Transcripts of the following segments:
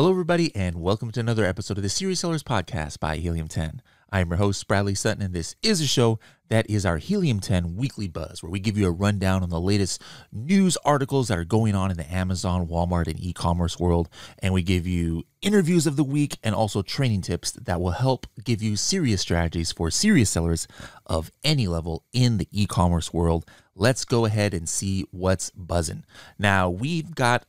Hello, everybody, and welcome to another episode of the Serious Sellers Podcast by Helium 10. I am your host, Bradley Sutton, and this is a show that is our Helium 10 Weekly Buzz, where we give you a rundown on the latest news articles that are going on in the Amazon, Walmart, and e-commerce world, and we give you interviews of the week and also training tips that will help give you serious strategies for serious sellers of any level in the e-commerce world. Let's go ahead and see what's buzzing. Now, we've got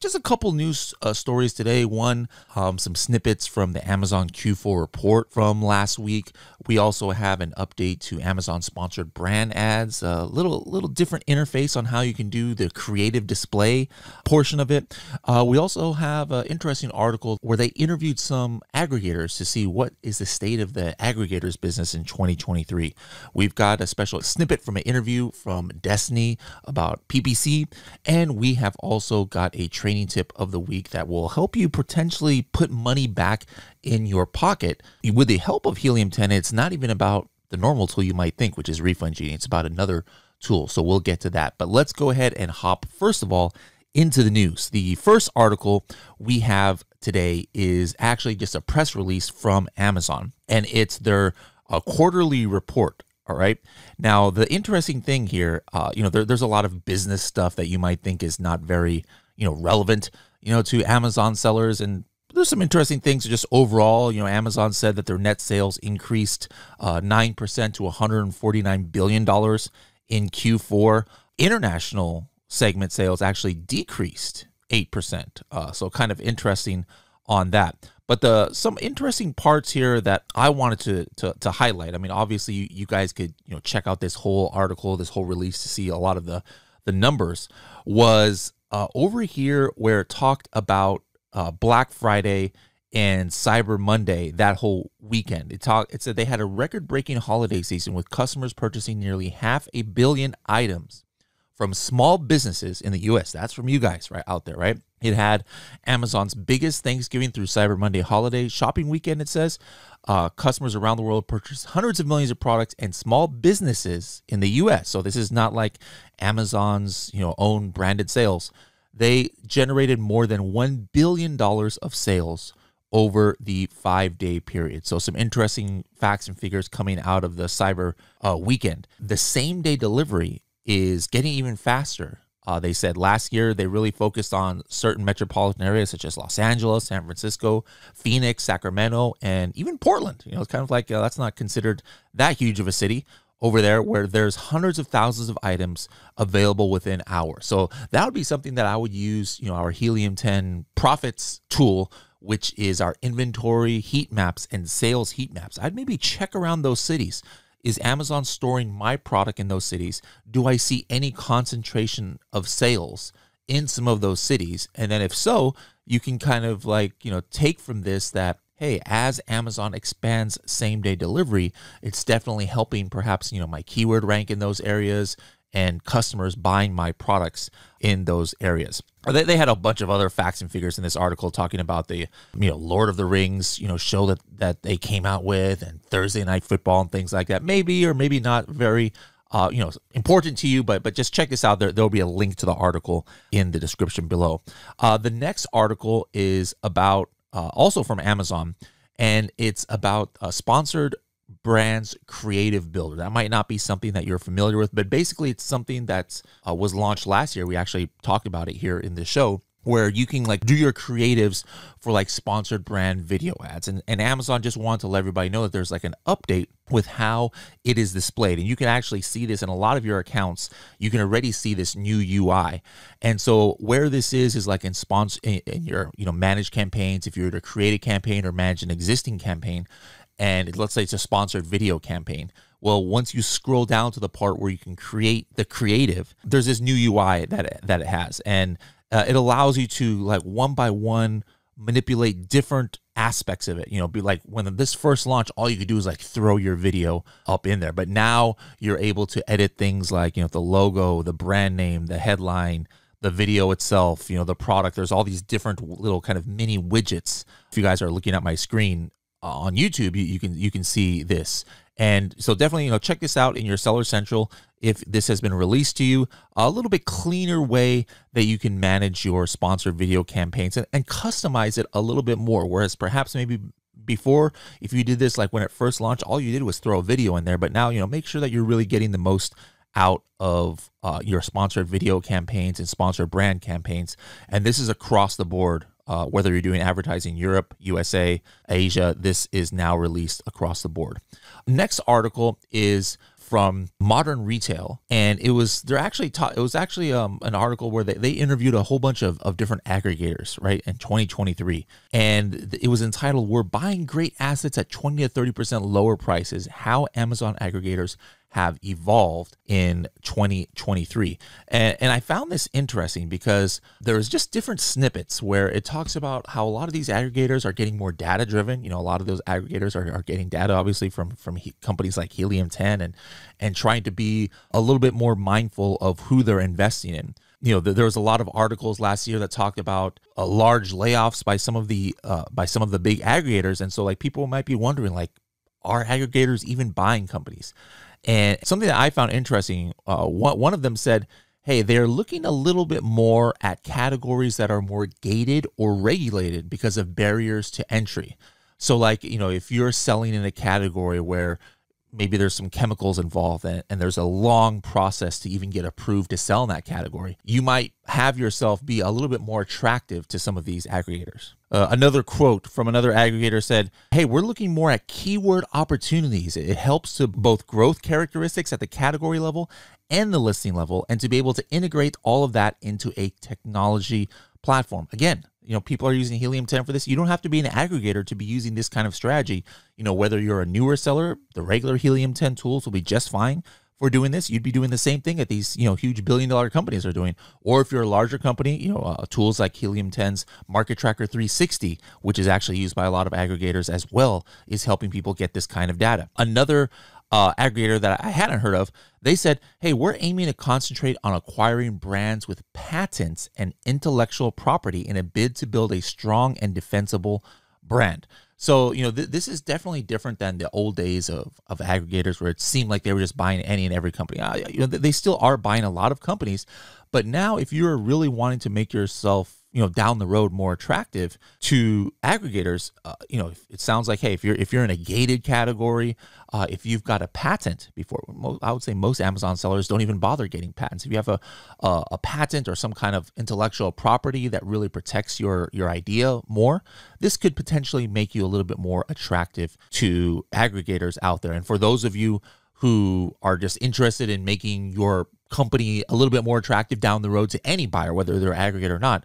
just a couple news stories today. One, some snippets from the Amazon Q4 report from last week. We also have an update to Amazon-sponsored brand ads, a little different interface on how you can do the creative display portion of it. We also have an interesting article where they interviewed some aggregators to see what is the state of the aggregators business in 2023. We've got a special snippet from an interview from Destaney about PPC, and we have also got a training tip of the week that will help you potentially put money back in your pocket. With the help of Helium 10, it's not even about the normal tool you might think, which is Refund Genie. It's about another tool, so we'll get to that. But let's go ahead and hop, first of all, into the news. The first article we have today is actually just a press release from Amazon, and it's their quarterly report. All right. Now, the interesting thing here, there's a lot of business stuff that you might think is not very, relevant, to Amazon sellers. And there's some interesting things just overall. Amazon said that their net sales increased 9% to $149 billion in Q4. International segment sales actually decreased 8%. So kind of interesting on that. But some interesting parts here that I wanted to highlight. I mean, obviously, you guys could check out this whole article, this whole release to see a lot of the numbers. Was over here where it talked about Black Friday and Cyber Monday, that whole weekend. It said they had a record-breaking holiday season with customers purchasing nearly 500 million items from small businesses in the U.S. That's from you guys right out there, right? It had Amazon's biggest Thanksgiving through Cyber Monday holiday shopping weekend, it says. Customers around the world purchased hundreds of millions of products and small businesses in the U.S. So this is not like Amazon's own branded sales. They generated more than $1 billion of sales over the 5-day period. So some interesting facts and figures coming out of the Cyber weekend. The same-day delivery is getting even faster. They said last year they really focused on certain metropolitan areas such as Los Angeles, San Francisco, Phoenix, Sacramento, and even Portland. It's kind of like that's not considered that huge of a city over there where there's hundreds of thousands of items available within hours. So that would be something that I would use, our Helium 10 profits tool, which is our inventory heat maps and sales heat maps. I'd maybe check around those cities. Is Amazon storing my product in those cities? Do I see any concentration of sales in some of those cities? And then if so, you can kind of take from this that, hey, as Amazon expands same-day delivery, it's definitely helping perhaps, my keyword rank in those areas and customers buying my products in those areas. They had a bunch of other facts and figures in this article talking about the, Lord of the Rings, show that they came out with, and Thursday Night Football and things like that. Maybe or maybe not very, important to you, but just check this out. There'll be a link to the article in the description below. The next article is about, also from Amazon, and it's about sponsored brands creative builder. That might not be something that you're familiar with, but basically it's something that was launched last year. We actually talked about it here in the show, where you can do your creatives for sponsored brand video ads. And Amazon just wanted to let everybody know that there's an update with how it is displayed. And you can actually see this in a lot of your accounts. You can already see this new UI. And so where this is like in sponsor, in your, managed campaigns, if you were to create a campaign or manage an existing campaign, and let's say it's a sponsored video campaign. Well, once you scroll down to the part where you can create the creative, there's this new UI that it has. And it allows you to one by one manipulate different aspects of it. Be when this first launch, all you could do is throw your video up in there. But now you're able to edit things like, the logo, the brand name, the headline, the video itself, the product. There's all these different little kind of mini widgets. If you guys are looking at my screen, on YouTube, you can see this, And so definitely, you know, check this out in your Seller Central if this has been released to you. A little bit cleaner way that you can manage your sponsored video campaigns and customize it a little bit more. Whereas perhaps maybe before, if you did this like when it first launched, all you did was throw a video in there. But now, you know, make sure that you're really getting the most out of your sponsored video campaigns and sponsored brand campaigns. And this is across the board. Whether you're doing advertising Europe, USA, Asia, this is now released across the board. Next article is from Modern Retail, and it was an article where they interviewed a whole bunch of different aggregators, right, in 2023, and it was entitled "We're Buying Great Assets at 20 to 30% Lower Prices: How Amazon Aggregators Have Evolved in 2023. And I found this interesting because there's just different snippets where it talks about how a lot of these aggregators are getting more data driven. You know, a lot of those aggregators are getting data, obviously, from companies like Helium 10 and trying to be a little bit more mindful of who they're investing in. You know, there was a lot of articles last year that talked about large layoffs by some of the big aggregators. And so like people might be wondering, like, are aggregators even buying companies? And something that I found interesting, one of them said, hey, they're looking a little bit more at categories that are more gated or regulated because of barriers to entry. So like, you know, if you're selling in a category where maybe there's some chemicals involved and there's a long process to even get approved to sell in that category, you might have yourself be a little bit more attractive to some of these aggregators. Another quote from another aggregator said, hey, we're looking more at keyword opportunities. It helps to both growth characteristics at the category level and the listing level, and to be able to integrate all of that into a technology platform. Again, you know, people are using Helium 10 for this. You don't have to be an aggregator to be using this kind of strategy. You know, whether you're a newer seller, the regular Helium 10 tools will be just fine for doing this. You'd be doing the same thing that these, you know, huge billion-dollar companies are doing. Or if you're a larger company, you know, tools like Helium 10's Market Tracker 360, which is actually used by a lot of aggregators as well, is helping people get this kind of data. Another aggregator that I hadn't heard of, they said, hey, we're aiming to concentrate on acquiring brands with patents and intellectual property in a bid to build a strong and defensible brand. So, you know, this is definitely different than the old days of aggregators where it seemed like they were just buying any and every company. You know, they still are buying a lot of companies, but now if you're really wanting to make yourself, you know, down the road more attractive to aggregators, you know, it sounds like, hey, if you're in a gated category, if you've got a patent before, I would say most Amazon sellers don't even bother getting patents. If you have a patent or some kind of intellectual property that really protects your idea more, this could potentially make you a little bit more attractive to aggregators out there. And for those of you who are just interested in making your company a little bit more attractive down the road to any buyer, whether they're aggregate or not,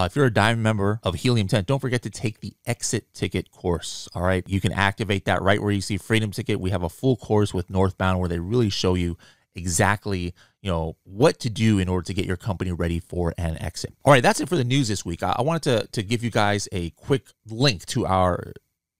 if you're a Diamond member of Helium 10, don't forget to take the Exit Ticket course, all right? You can activate that right where you see Freedom Ticket. We have a full course with Northbound where they really show you exactly, you know, what to do in order to get your company ready for an exit. All right, that's it for the news this week. I wanted to give you guys a quick link to our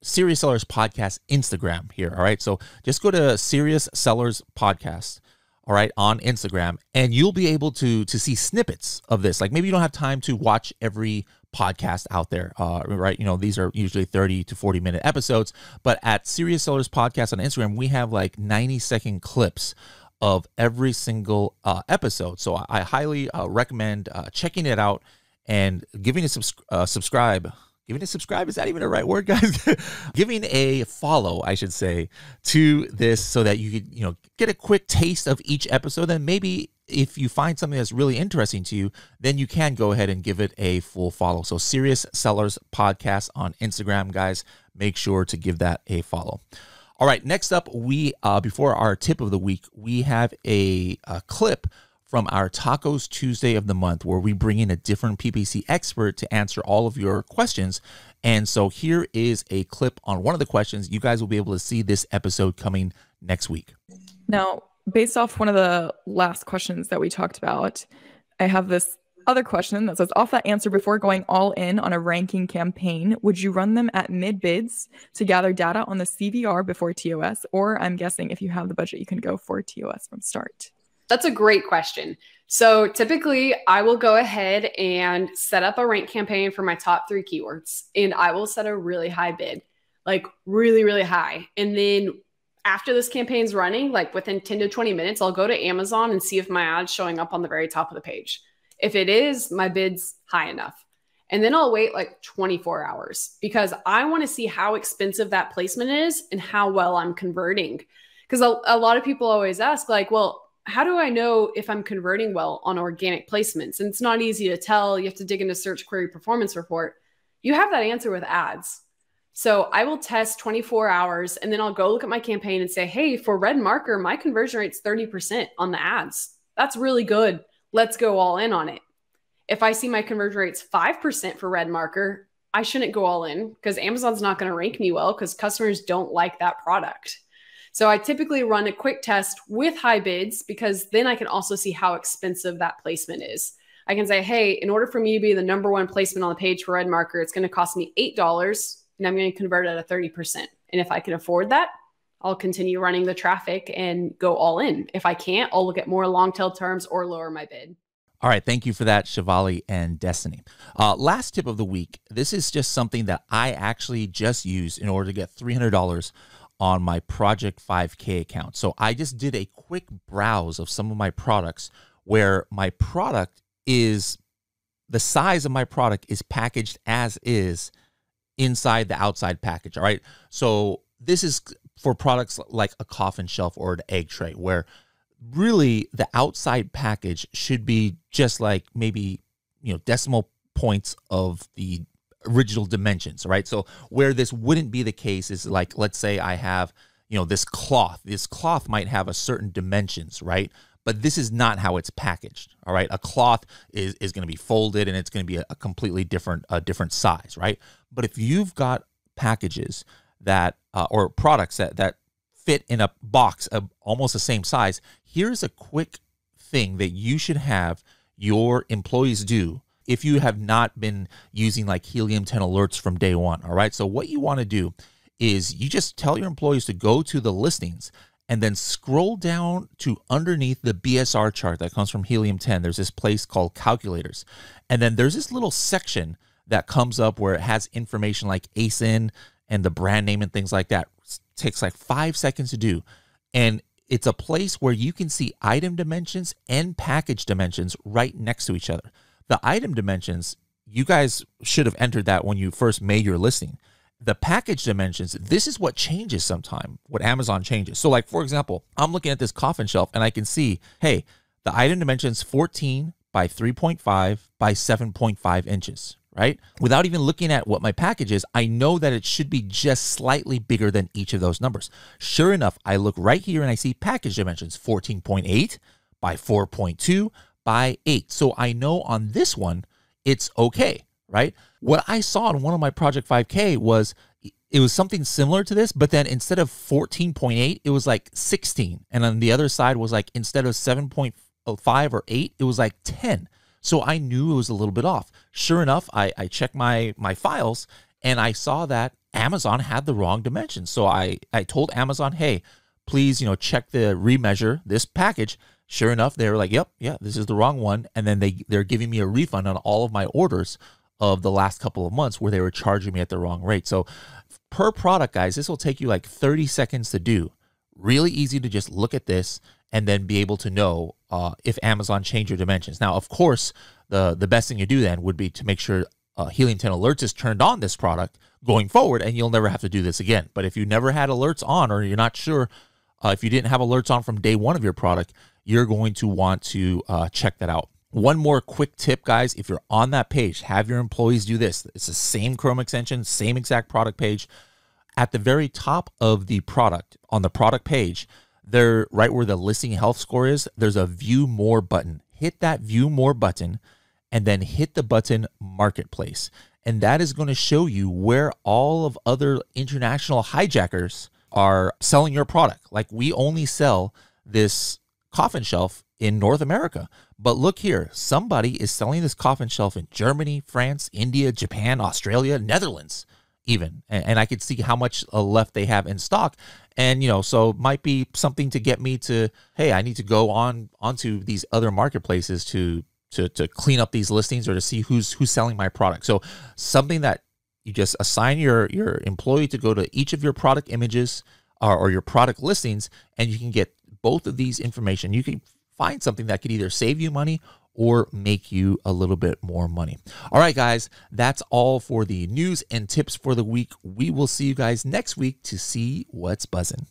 Serious Sellers Podcast Instagram here, all right? So just go to Serious Sellers Podcast, all right, on Instagram, and you'll be able to see snippets of this. Like maybe you don't have time to watch every podcast out there, right? You know, these are usually 30 to 40-minute episodes, but at Serious Sellers Podcast on Instagram, we have like 90-second clips of every single episode. So I highly recommend checking it out and giving a subscribe. Giving a subscribe, is that even the right word, guys? Giving a follow, I should say, to this so that you could, you know, get a quick taste of each episode. And maybe if you find something that's really interesting to you, then you can go ahead and give it a full follow. So Serious Sellers Podcast on Instagram, guys. Make sure to give that a follow. All right, next up, we before our tip of the week, we have a clip from our TACoS Tuesday of the month, where we bring in a different PPC expert to answer all of your questions. And so here is a clip on one of the questions. You guys will be able to see this episode coming next week. Now, based off one of the last questions that we talked about, I have this other question that says, off that answer, before going all in on a ranking campaign, would you run them at mid-bids to gather data on the CVR before TOS? Or I'm guessing if you have the budget, you can go for TOS from start. That's a great question. So typically I will go ahead and set up a rank campaign for my top 3 keywords, and I will set a really high bid, like really, really high. And then after this campaign's running, like within 10 to 20 minutes, I'll go to Amazon and see if my ad's showing up on the very top of the page. If it is, my bid's high enough. And then I'll wait like 24 hours because I want to see how expensive that placement is and how well I'm converting. Because a lot of people always ask like, well, how do I know if I'm converting well on organic placements? And it's not easy to tell. You have to dig into search query performance report. You have that answer with ads. So I will test 24 hours and then I'll go look at my campaign and say, hey, for red marker, my conversion rate's 30% on the ads. That's really good. Let's go all in on it. If I see my conversion rate's 5% for red marker, I shouldn't go all in because Amazon's not going to rank me well because customers don't like that product. So I typically run a quick test with high bids because then I can also see how expensive that placement is. I can say, hey, in order for me to be the #1 placement on the page for red marker, it's going to cost me $8 and I'm going to convert at a 30%. And if I can afford that, I'll continue running the traffic and go all in. If I can't, I'll look at more long tail terms or lower my bid. All right. Thank you for that, Shivali and Destaney. Last tip of the week. This is just something that I actually just used in order to get $300 on my Project 5K account. So I just did a quick browse of some of my products where my product is, the size of my product is packaged as is inside the outside package. All right. So this is for products like a coffin shelf or an egg tray where really the outside package should be just like maybe, you know, decimal points of the original dimensions, right? So where this wouldn't be the case is like, let's say I have, you know, this cloth might have a certain dimensions, right? But this is not how it's packaged. All right. A cloth is going to be folded and it's going to be a completely different, different size, right? But if you've got packages that, or products that fit in a box of almost the same size, here's a quick thing that you should have your employees do if you have not been using like Helium 10 alerts from day one. All right. So what you want to do is you just tell your employees to go to the listings and then scroll down to underneath the BSR chart that comes from Helium 10. There's this place called calculators. And then there's this little section that comes up where it has information like ASIN and the brand name and things like that. Takes like 5 seconds to do. And it's a place where you can see item dimensions and package dimensions right next to each other. The item dimensions, you guys should have entered that when you first made your listing. The package dimensions, this is what changes sometime, what Amazon changes. So like, for example, I'm looking at this coffin shelf and I can see, hey, the item dimensions 14 by 3.5 by 7.5 inches. Right? Without even looking at what my package is, I know that it should be just slightly bigger than each of those numbers. Sure enough, I look right here and I see package dimensions 14.8 by 4.2 by 8. So I know on this one, it's okay, right? What I saw in one of my Project 5K was it was something similar to this, but then instead of 14.8, it was like 16. And on the other side was like, instead of 7.5 or 8, it was like 10. So I knew it was a little bit off. Sure enough, I checked my files and I saw that Amazon had the wrong dimensions. So I told Amazon, hey, please, you know, check the remeasure this package. Sure enough, they were like, yep, yeah, this is the wrong one. And then they're giving me a refund on all of my orders of the last couple of months where they were charging me at the wrong rate. So per product, guys, this will take you like 30 seconds to do. Really easy to just look at this and then be able to know if Amazon changed your dimensions. Now, of course, the best thing you do then would be to make sure Helium 10 Alerts is turned on this product going forward, and you'll never have to do this again. But if you never had alerts on or you're not sure, if you didn't have alerts on from day one of your product, you're going to want to check that out. One more quick tip, guys. If you're on that page, have your employees do this. It's the same Chrome extension, same exact product page. At the very top of the product, on the product page, there, right where the listing health score is, there's a view more button. Hit that view more button and then hit the button marketplace. And that is going to show you where all of other international hijackers are selling your product. Like we only sell this coffin shelf in North America. But look here, somebody is selling this coffin shelf in Germany, France, India, Japan, Australia, Netherlands even. And I could see how much left they have in stock. And, you know, so might be something to get me to, hey, I need to go onto these other marketplaces to clean up these listings or to see who's selling my product. So something that you just assign your employee to go to each of your product images, or your product listings, and you can get both of these information. You can find something that could either save you money or make you a little bit more money. All right, guys, that's all for the news and tips for the week. We will see you guys next week to see what's buzzing.